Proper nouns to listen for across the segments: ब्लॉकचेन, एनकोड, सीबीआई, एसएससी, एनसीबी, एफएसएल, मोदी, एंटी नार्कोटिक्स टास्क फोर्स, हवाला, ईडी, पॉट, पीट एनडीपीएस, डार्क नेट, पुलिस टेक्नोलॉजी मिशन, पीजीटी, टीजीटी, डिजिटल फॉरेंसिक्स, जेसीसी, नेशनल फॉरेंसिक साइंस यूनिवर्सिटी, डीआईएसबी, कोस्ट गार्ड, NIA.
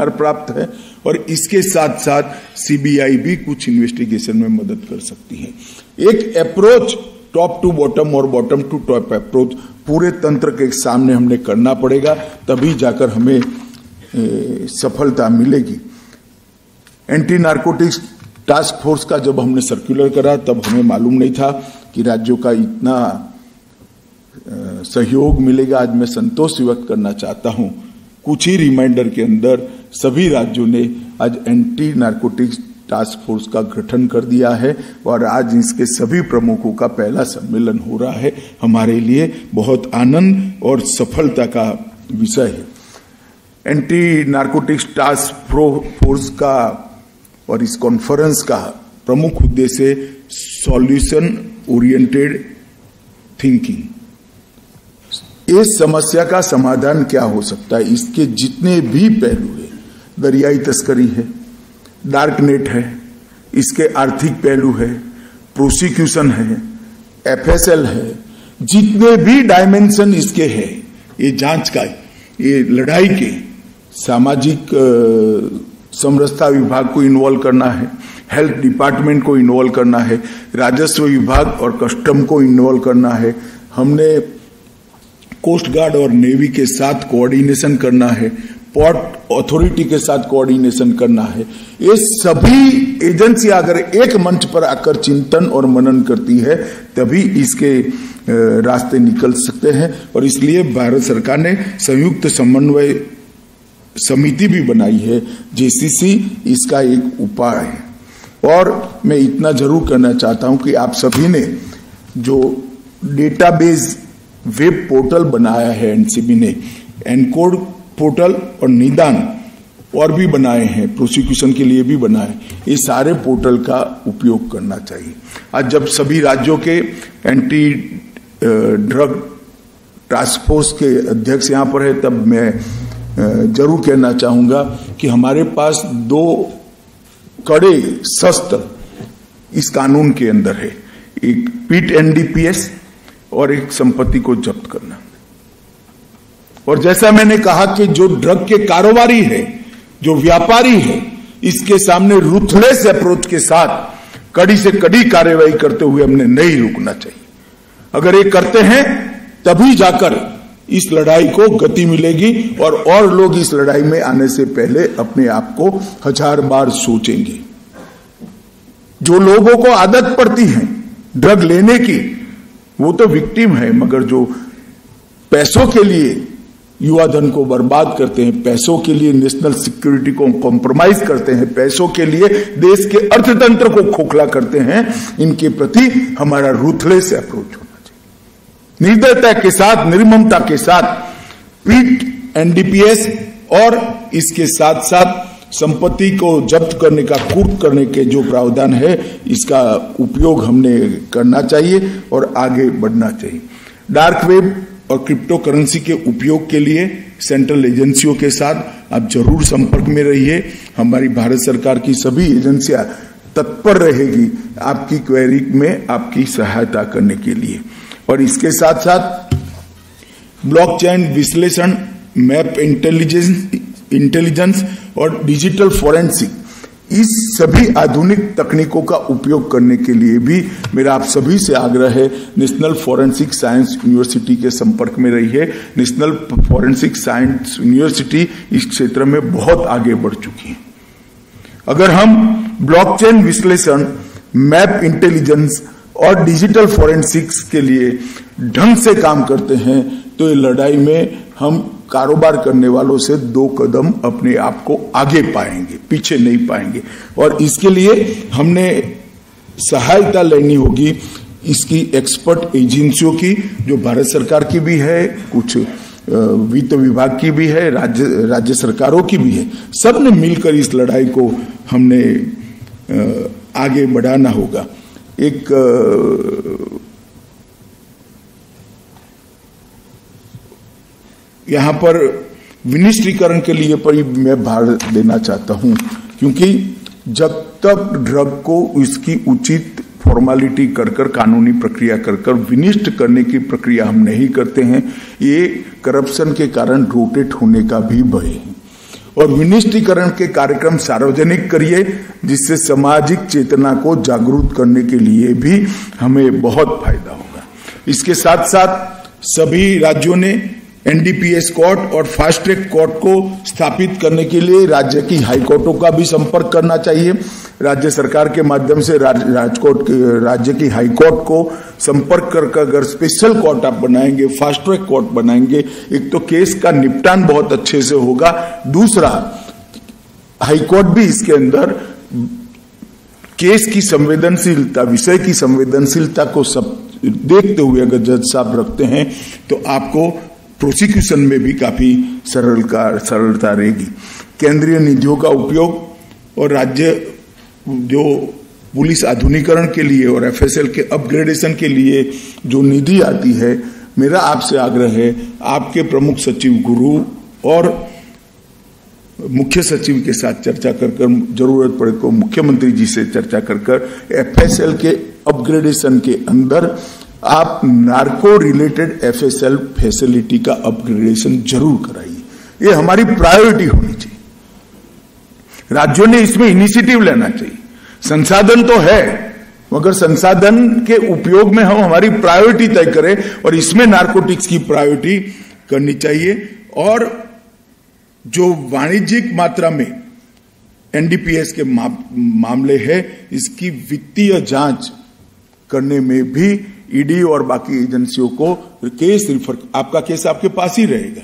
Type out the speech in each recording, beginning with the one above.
अधिकार प्राप्त है और इसके साथ साथ सीबीआई भी कुछ इन्वेस्टिगेशन में मदद कर सकती है। एक अप्रोच टॉप टू बॉटम और बॉटम टू टॉप अप्रोच पूरे तंत्र के सामने हमने करना पड़ेगा, तभी जाकर हमें सफलता मिलेगी। एंटी नार्कोटिक्स टास्क फोर्स का जब हमने सर्कुलर करा तब हमें मालूम नहीं था कि राज्यों का इतना सहयोग मिलेगा। आज मैं संतोष व्यक्त करना चाहता हूं, कुछ ही रिमाइंडर के अंदर सभी राज्यों ने आज एंटी नार्कोटिक्स टास्क फोर्स का गठन कर दिया है और आज इसके सभी प्रमुखों का पहला सम्मेलन हो रहा है। हमारे लिए बहुत आनंद और सफलता का विषय है। एंटी नार्कोटिक्स टास्क फोर्स का और इस कॉन्फ्रेंस का प्रमुख उद्देश्य सॉल्यूशन ओरिएंटेड थिंकिंग, इस समस्या का समाधान क्या हो सकता है, इसके जितने भी पहलू है, दरियाई तस्करी है, डार्क नेट है, इसके आर्थिक पहलू है, प्रोसिक्यूशन है, एफएसएल है, जितने भी डायमेंशन इसके हैं, ये जांच का, ये लड़ाई के, सामाजिक समरसता विभाग को इन्वॉल्व करना है, हेल्थ डिपार्टमेंट को इन्वॉल्व करना है, राजस्व विभाग और कस्टम को इन्वॉल्व करना है, हमने कोस्ट गार्ड और नेवी के साथ कोऑर्डिनेशन करना है, पॉट अथॉरिटी के साथ कोऑर्डिनेशन करना है। ये सभी एजेंसियां अगर एक मंच पर आकर चिंतन और मनन करती है तभी इसके रास्ते निकल सकते हैं। और इसलिए भारत सरकार ने संयुक्त समन्वय समिति भी बनाई है, जेसीसी इसका एक उपाय है। और मैं इतना जरूर कहना चाहता हूं कि आप सभी ने जो डेटाबेस वेब पोर्टल बनाया है, एनसीबी ने एनकोड पोर्टल और निदान और भी बनाए हैं, प्रोसिक्यूशन के लिए भी बनाए, ये सारे पोर्टल का उपयोग करना चाहिए। आज जब सभी राज्यों के एंटी ड्रग टास्क फोर्स के अध्यक्ष यहाँ पर है तब मैं जरूर कहना चाहूँगा कि हमारे पास दो कड़े शस्त्र इस कानून के अंदर है, एक पीट एनडीपीएस और एक संपत्ति को जब्त करना। और जैसा मैंने कहा कि जो ड्रग के कारोबारी है, जो व्यापारी है, इसके सामने रूथलेस अप्रोच के साथ कड़ी से कड़ी कार्रवाई करते हुए हमने नहीं रुकना चाहिए। अगर ये करते हैं तभी जाकर इस लड़ाई को गति मिलेगी और लोग इस लड़ाई में आने से पहले अपने आप को 1000 बार सोचेंगे। जो लोगों को आदत पड़ती है ड्रग लेने की वो तो विक्टिम है, मगर जो पैसों के लिए युवा धन को बर्बाद करते हैं, पैसों के लिए नेशनल सिक्योरिटी को कॉम्प्रोमाइज करते हैं, पैसों के लिए देश के अर्थतंत्र को खोखला करते हैं, इनके प्रति हमारा रूथलेस अप्रोच होना चाहिए। निर्दयता के साथ, निर्ममता के साथ पीट एनडीपीएस और इसके साथ साथ संपत्ति को जब्त करने का, कुर्क करने के जो प्रावधान है इसका उपयोग हमने करना चाहिए और आगे बढ़ना चाहिए। डार्क वेब और क्रिप्टो करेंसी के उपयोग के लिए सेंट्रल एजेंसियों के साथ आप जरूर संपर्क में रहिए। हमारी भारत सरकार की सभी एजेंसियां तत्पर रहेगी आपकी क्वेरी में आपकी सहायता करने के लिए। और इसके साथ साथ ब्लॉकचेन विश्लेषण, मैप इंटेलिजेंस और डिजिटल फॉरेंसिक, इस सभी आधुनिक तकनीकों का उपयोग करने के लिए भी मेरा आप सभी से आग्रह है। नेशनल फॉरेंसिक साइंस यूनिवर्सिटी के संपर्क में रहिए। नेशनल फॉरेंसिक साइंस यूनिवर्सिटी इस क्षेत्र में बहुत आगे बढ़ चुकी है। अगर हम ब्लॉकचेन विश्लेषण, मैप इंटेलिजेंस और डिजिटल फॉरेंसिक्स के लिए ढंग से काम करते हैं तो ये लड़ाई में हम कारोबार करने वालों से 2 कदम अपने आप को आगे पाएंगे, पीछे नहीं पाएंगे। और इसके लिए हमने सहायता लेनी होगी इसकी एक्सपर्ट एजेंसियों की, जो भारत सरकार की भी है, कुछ वित्त विभाग की भी है, राज्य सरकारों की भी है। सबने मिलकर इस लड़ाई को हमने आगे बढ़ाना होगा। एक यहाँ पर विनिष्टीकरण के लिए पर मैं भार देना चाहता हूँ, क्योंकि जब तक ड्रग को इसकी उचित फॉर्मेलिटी कर कानूनी प्रक्रिया कर विनिष्ट करने की प्रक्रिया हम नहीं करते हैं, ये करप्शन के कारण रोटेट होने का भी भय है। और विनिष्टीकरण के कार्यक्रम सार्वजनिक करिए, जिससे सामाजिक चेतना को जागरूक करने के लिए भी हमें बहुत फायदा होगा। इसके साथ साथ सभी राज्यों ने एनडीपीएस कोर्ट और फास्ट ट्रैक कोर्ट को स्थापित करने के लिए राज्य की हाईकोर्टों का भी संपर्क करना चाहिए। राज्य सरकार के माध्यम से राज्य की हाईकोर्ट को संपर्क करके अगर स्पेशल कोर्ट आप बनाएंगे, फास्ट ट्रैक कोर्ट बनाएंगे, एक तो केस का निपटान बहुत अच्छे से होगा, दूसरा हाईकोर्ट भी इसके अंदर केस की संवेदनशीलता, विषय की संवेदनशीलता को सब देखते हुए अगर जज साहब रखते हैं तो आपको प्रोसिक्यूशन में भी काफी सरलता रहेगी। केंद्रीय निधियों का उपयोग और राज्य जो पुलिस आधुनिकीकरण के लिए और एफएसएल के अपग्रेडेशन के लिए जो निधि आती है, मेरा आपसे आग्रह है, आपके प्रमुख सचिव गुरु और मुख्य सचिव के साथ चर्चा कर कर, जरूरत पड़े तो मुख्यमंत्री जी से चर्चा कर कर, एफएसएल के अपग्रेडेशन के अंदर आप नार्को रिलेटेड एफएसएल फैसिलिटी का अपग्रेडेशन जरूर कराइए। ये हमारी प्रायोरिटी होनी चाहिए। राज्यों ने इसमें इनिशिएटिव लेना चाहिए। संसाधन तो है, मगर संसाधन के उपयोग में हम हमारी प्रायोरिटी तय करें और इसमें नार्कोटिक्स की प्रायोरिटी करनी चाहिए। और जो वाणिज्यिक मात्रा में एनडीपीएस के मामले हैं, इसकी वित्तीय जांच करने में भी ईडी और बाकी एजेंसियों को केस रिफर, आपका केस आपके पास ही रहेगा,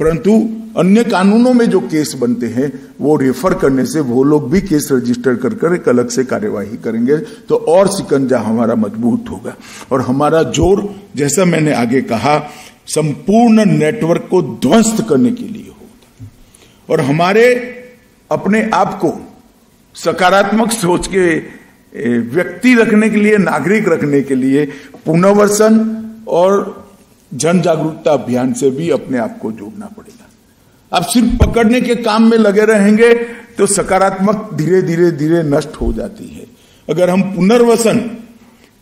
परंतु अन्य कानूनों में जो केस बनते हैं वो रेफर करने से वो लोग भी केस रजिस्टर कर कर एक अलग से कार्यवाही करेंगे, तो और सिकंजा हमारा मजबूत होगा। और हमारा जोर, जैसा मैंने आगे कहा, संपूर्ण नेटवर्क को ध्वस्त करने के लिए होगा और हमारे अपने आप को सकारात्मक सोच के व्यक्ति रखने के लिए, नागरिक रखने के लिए पुनर्वसन और जन जागरूकता अभियान से भी अपने आप को जोड़ना पड़ेगा। आप सिर्फ पकड़ने के काम में लगे रहेंगे तो सकारात्मक धीरे धीरे धीरे नष्ट हो जाती है। अगर हम पुनर्वसन,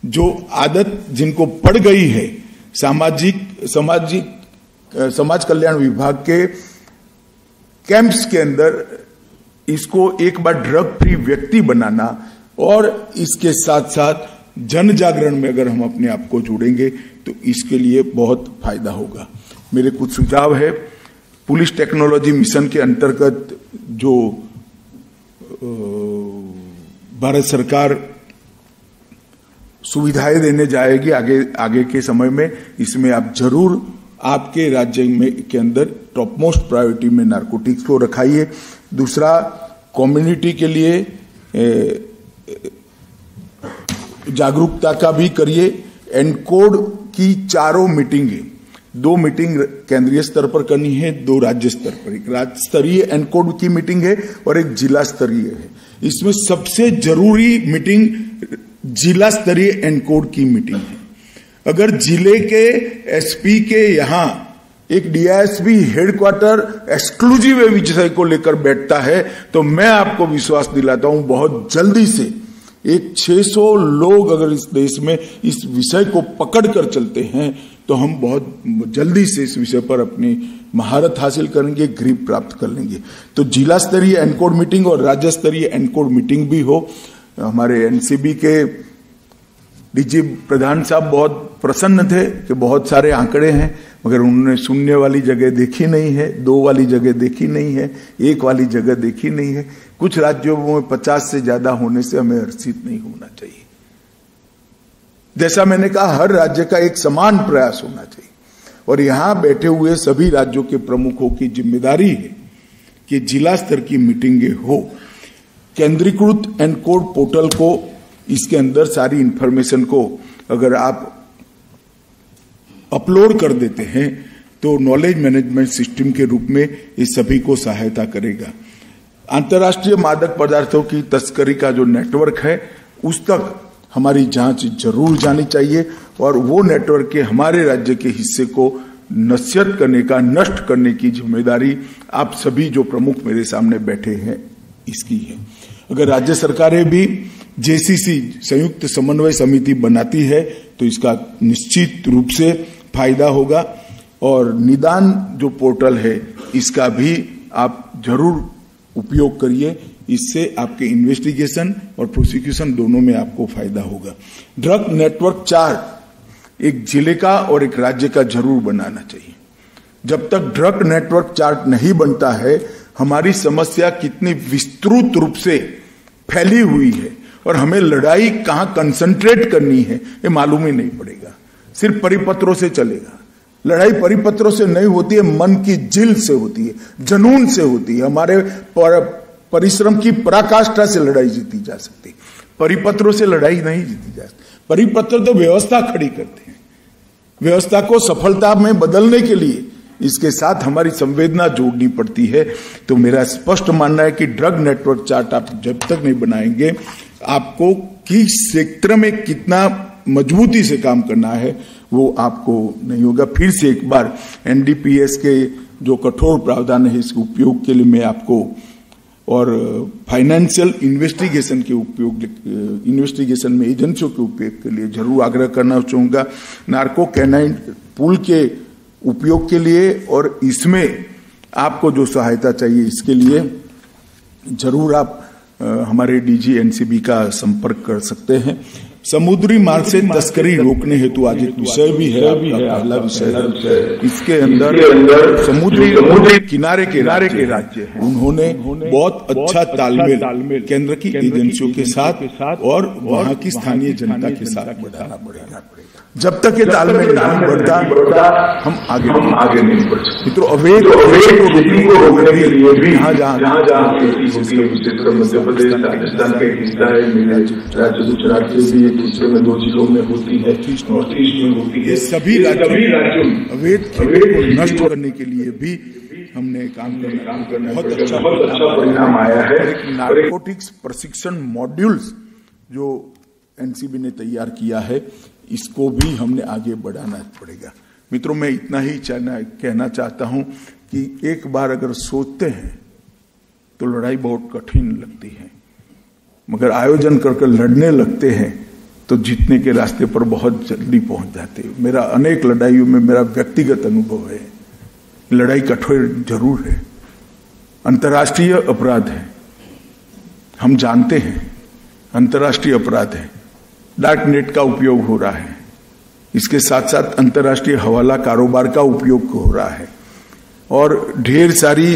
जो आदत जिनको पड़ गई है, समाज कल्याण विभाग के कैंप्स के अंदर इसको एक बार ड्रग फ्री व्यक्ति बनाना और इसके साथ साथ जन जागरण में अगर हम अपने आप को जुड़ेंगे तो इसके लिए बहुत फायदा होगा। मेरे कुछ सुझाव है। पुलिस टेक्नोलॉजी मिशन के अंतर्गत जो भारत सरकार सुविधाएं देने जाएगी आगे के समय में, इसमें आप जरूर आपके राज्य में के अंदर टॉप मोस्ट प्रायोरिटी में नार्कोटिक्स को रखाइए। दूसरा, कम्युनिटी के लिए जागरूकता का भी करिए। एनकोड की चारों मीटिंगें, 2 मीटिंग केंद्रीय स्तर पर करनी है, 2 राज्य स्तर पर, एक राज्य स्तरीय एनकोड की मीटिंग है और एक जिला स्तरीय है। इसमें सबसे जरूरी मीटिंग जिला स्तरीय एनकोड की मीटिंग है। अगर जिले के एसपी के यहां एक डीआईएसबी हेडक्वार्टर एक्सक्लूसिव विषय को लेकर बैठता है तो मैं आपको विश्वास दिलाता हूं, बहुत जल्दी से एक 600 लोग अगर इस देश में इस विषय को पकड़ कर चलते हैं तो हम बहुत जल्दी से इस विषय पर अपनी महारत हासिल करेंगे, ग्रिप प्राप्त कर लेंगे। तो जिला स्तरीय एनकोड मीटिंग और राज्य स्तरीय एनकोड मीटिंग भी हो। हमारे एनसीबी के डीजी प्रधान साहब बहुत प्रसन्न थे कि बहुत सारे आंकड़े हैं, मगर उन्होंने शून्य वाली जगह देखी नहीं है, 2 वाली जगह देखी नहीं है, 1 वाली जगह देखी नहीं है। कुछ राज्यों में 50 से ज्यादा होने से हमें हर्षित नहीं होना चाहिए। जैसा मैंने कहा, हर राज्य का एक समान प्रयास होना चाहिए और यहां बैठे हुए सभी राज्यों के प्रमुखों की जिम्मेदारी है कि जिला स्तर की मीटिंगें हो। केंद्रीकृत एनकोड पोर्टल को, इसके अंदर सारी इंफॉर्मेशन को अगर आप अपलोड कर देते हैं तो नॉलेज मैनेजमेंट सिस्टम के रूप में इस सभी को सहायता करेगा। अंतर्राष्ट्रीय मादक पदार्थों की तस्करी का जो नेटवर्क है उस तक हमारी जांच जरूर जानी चाहिए और वो नेटवर्क के हमारे राज्य के हिस्से को नष्ट करने का की जिम्मेदारी आप सभी जो प्रमुख मेरे सामने बैठे हैं इसकी है। अगर राज्य सरकारें भी जेसीसी संयुक्त समन्वय समिति बनाती है तो इसका निश्चित रूप से फायदा होगा और निदान जो पोर्टल है इसका भी आप जरूर उपयोग करिए, इससे आपके इन्वेस्टिगेशन और प्रोसिक्यूशन दोनों में आपको फायदा होगा। ड्रग नेटवर्क चार्ट एक जिले का और एक राज्य का जरूर बनाना चाहिए। जब तक ड्रग नेटवर्क चार्ट नहीं बनता है, हमारी समस्या कितनी विस्तृत रूप से फैली हुई है और हमें लड़ाई कहाँ कंसंट्रेट करनी है ये मालूम ही नहीं पड़ेगा। सिर्फ परिपत्रों से चलेगा। लड़ाई परिपत्रों से नहीं होती है, मन की जिल से होती है, जनून से होती है। हमारे परिश्रम की पराकाष्ठा से लड़ाई जीती जा सकती, परिपत्रों से लड़ाई नहीं जीती जा सकती। परिपत्र तो व्यवस्था खड़ी करते हैं, व्यवस्था को सफलता में बदलने के लिए इसके साथ हमारी संवेदना जोड़नी पड़ती है। तो मेरा स्पष्ट मानना है कि ड्रग नेटवर्क चार्ट आप जब तक नहीं बनाएंगे, आपको किस सेक्टर में कितना मजबूती से काम करना है वो आपको नहीं होगा। फिर से एक बार एनडीपीएस के जो कठोर प्रावधान है इसके उपयोग के लिए मैं आपको और फाइनेंशियल इन्वेस्टिगेशन के उपयोग, इन्वेस्टिगेशन में एजेंसियों के उपयोग के लिए जरूर आग्रह करना चाहूँगा। नार्को कैनाइन पुल के उपयोग के लिए और इसमें आपको जो सहायता चाहिए इसके लिए जरूर आप हमारे डीजी एनसीबी का संपर्क कर सकते हैं। समुद्री मार्ग से तस्करी रोकने हेतु आज एक विषय भी है, पहला विषय है। इसके अंदर समुद्री किनारे के राज्य उन्होंने बहुत अच्छा तालमेल केंद्र की एजेंसियों के साथ और वहाँ की स्थानीय जनता के साथ बढ़ाना पड़ेगा। जब तक ये तालमेल नहीं बढ़ता हम आगे नहीं बढ़ सकते। मित्रों, अवैध को रोकने के लिए भी जहाँ सभी राज्यों में अवैध खेतों को नष्ट करने के लिए भी हमने काम करना, बहुत अच्छा परिणाम आया है। नार्कोटिक्स प्रशिक्षण मॉड्यूल्स जो एनसीबी ने तैयार किया है इसको भी हमने आगे बढ़ाना पड़ेगा। मित्रों, मैं इतना ही कहना चाहता हूं कि एक बार अगर सोचते हैं तो लड़ाई बहुत कठिन लगती है, मगर आयोजन करके लड़ने लगते हैं तो जीतने के रास्ते पर बहुत जल्दी पहुंच जाते हैं। मेरा अनेक लड़ाइयों में मेरा व्यक्तिगत अनुभव है। लड़ाई कठोर जरूर है, अंतर्राष्ट्रीय अपराध है, हम जानते हैं अंतर्राष्ट्रीय अपराध है, डार्क नेट का उपयोग हो रहा है, इसके साथ साथ अंतर्राष्ट्रीय हवाला कारोबार का उपयोग हो रहा है और ढेर सारी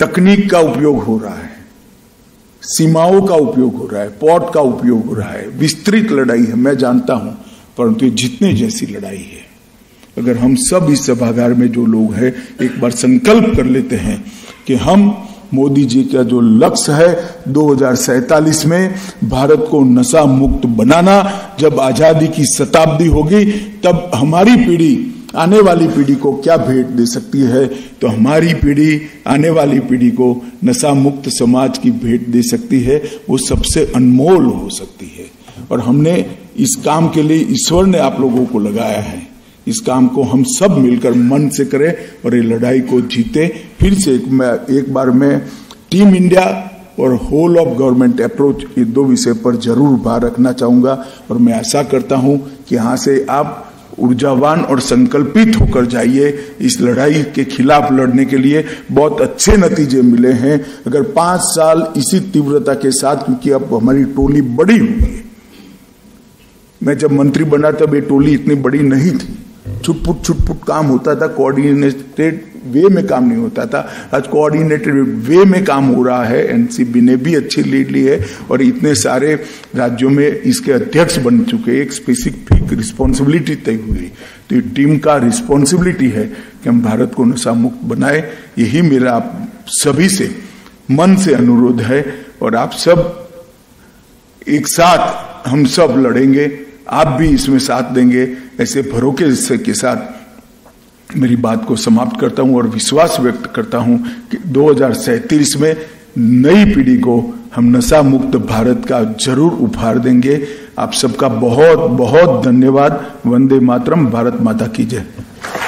तकनीक का उपयोग हो रहा है, सीमाओं का उपयोग हो रहा है, पॉट का उपयोग हो रहा है। विस्तृत लड़ाई है, मैं जानता हूं, परंतु ये जीतने जैसी लड़ाई है। अगर हम सब इस सभागार में जो लोग हैं एक बार संकल्प कर लेते हैं कि हम मोदी जी का जो लक्ष्य है 2047 में भारत को नशा मुक्त बनाना, जब आजादी की शताब्दी होगी तब हमारी पीढ़ी आने वाली पीढ़ी को क्या भेंट दे सकती है, तो हमारी पीढ़ी आने वाली पीढ़ी को नशा मुक्त समाज की भेंट दे सकती है, वो सबसे अनमोल हो सकती है। और हमने इस काम के लिए ईश्वर ने आप लोगों को लगाया है, इस काम को हम सब मिलकर मन से करें और ये लड़ाई को जीते। फिर से एक बार मैं टीम इंडिया और होल ऑफ गवर्नमेंट अप्रोच, ये दो विषय पर जरूर भार रखना चाहूँगा और मैं आशा करता हूँ कि यहाँ से आप ऊर्जावान और संकल्पित होकर जाइए। इस लड़ाई के खिलाफ लड़ने के लिए बहुत अच्छे नतीजे मिले हैं। अगर 5 साल इसी तीव्रता के साथ, क्योंकि अब हमारी टोली बड़ी हुई है, मैं जब मंत्री बना तब ये टोली इतनी बड़ी नहीं थी, छुटपुट काम होता था, कोऑर्डिनेटेड वे में काम नहीं होता था। आज कोऑर्डिनेटेड वे में काम हो रहा है, एनसीबी ने भी अच्छी लीड ली है और इतने सारे राज्यों में इसके अध्यक्ष बन चुके, एक स्पेसिफिक रिस्पॉन्सिबिलिटी तय हुई। तो ये टीम का रिस्पॉन्सिबिलिटी है कि हम भारत को नशा मुक्त बनाए। यही मेरा आप सभी से मन से अनुरोध है और आप सब एक साथ हम सब लड़ेंगे, आप भी इसमें साथ देंगे, ऐसे भरोसे के साथ मेरी बात को समाप्त करता हूं और विश्वास व्यक्त करता हूं कि 2037 में नई पीढ़ी को हम नशा मुक्त भारत का जरूर उपहार देंगे। आप सबका बहुत बहुत धन्यवाद। वंदे मातरम, भारत माता की जय।